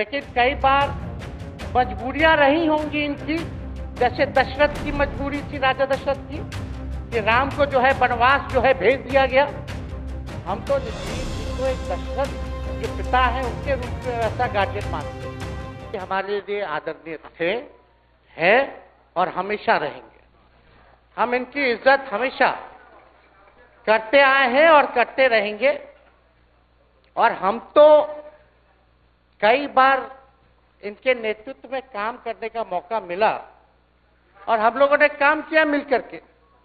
लेकिन कई बार मजबूरियां रही होंगी इनकी, जैसे दशरथ की मजबूरी थी, राजा दशरथ की, कि राम को जो है वनवास जो है भेज दिया गया। हम तो एक दशरथ जो पिता है उनके रूप में वैसा गार्जियन मानते हैं कि हमारे लिए आदरणीय थे, हैं और हमेशा रहेंगे। हम इनकी इज्जत हमेशा करते आए हैं और करते रहेंगे। और हम तो कई बार इनके नेतृत्व में काम करने का मौका मिला और हम लोगों ने काम किया मिलकर के,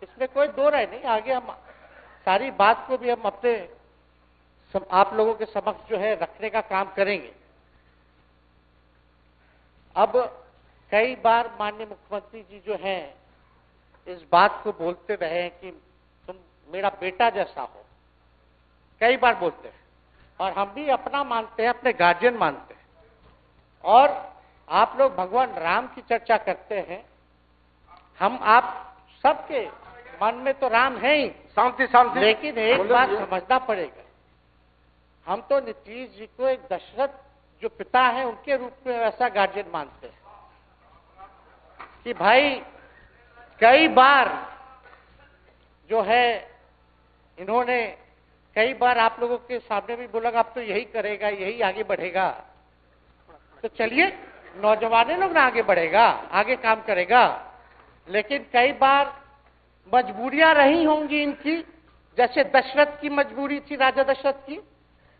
इसमें कोई दो राय नहीं। आगे हम सारी बात को भी हम अपने आप लोगों के समक्ष जो है रखने का काम करेंगे। अब कई बार माननीय मुख्यमंत्री जी जो हैं इस बात को बोलते रहे हैं कि तुम मेरा बेटा जैसा हो, कई बार बोलते हैं और हम भी अपना मानते हैं, अपने गार्जियन मानते हैं। और आप लोग भगवान राम की चर्चा करते हैं, हम आप सबके मन में तो राम है ही, शांति शांति। लेकिन एक बात समझना पड़ेगा, हम तो नीतीश जी को एक दशरथ जो पिता है उनके रूप में वैसा गार्जियन मानते हैं कि भाई कई बार जो है इन्होंने कई बार आप लोगों के सामने भी बोला आप तो यही करेगा, यही आगे बढ़ेगा। तो चलिए नौजवान लोग ना आगे बढ़ेगा, आगे काम करेगा। लेकिन कई बार मजबूरियां रही होंगी इनकी, जैसे दशरथ की मजबूरी थी, राजा दशरथ की,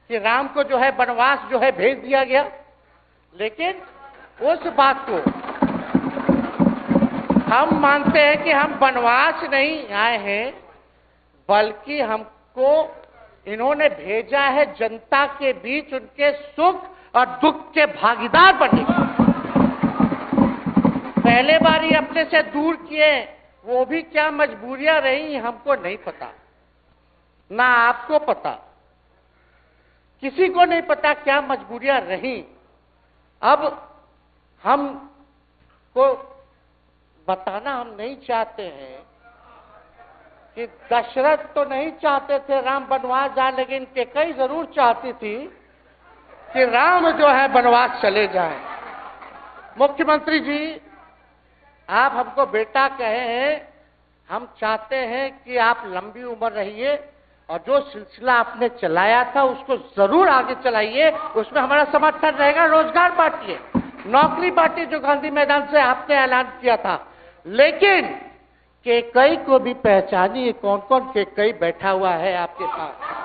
कि राम को जो है वनवास जो है भेज दिया गया। लेकिन उस बात को हम मानते हैं कि हम वनवास नहीं आए हैं, बल्कि हमको इन्होंने भेजा है जनता के बीच उनके सुख और दुख के भागीदार बनने के। पहले बार ही अपने से दूर किए, वो भी क्या मजबूरियां रही हमको नहीं पता, ना आपको पता, किसी को नहीं पता क्या मजबूरियां रही। अब हम को बताना हम नहीं चाहते हैं कि दशरथ तो नहीं चाहते थे राम वनवास जाए, लेकिन कैकई जरूर चाहती थी कि राम जो है वनवास चले जाए। मुख्यमंत्री जी आप हमको बेटा कहे हैं, हम चाहते हैं कि आप लंबी उम्र रहिए और जो सिलसिला आपने चलाया था उसको जरूर आगे चलाइए, उसमें हमारा समर्थन रहेगा। रोजगार बांटिए, नौकरी बांटिए, जो गांधी मैदान से आपने ऐलान किया था। लेकिन केकई को भी पहचानिए, कौन कौन केकई बैठा हुआ है आपके साथ।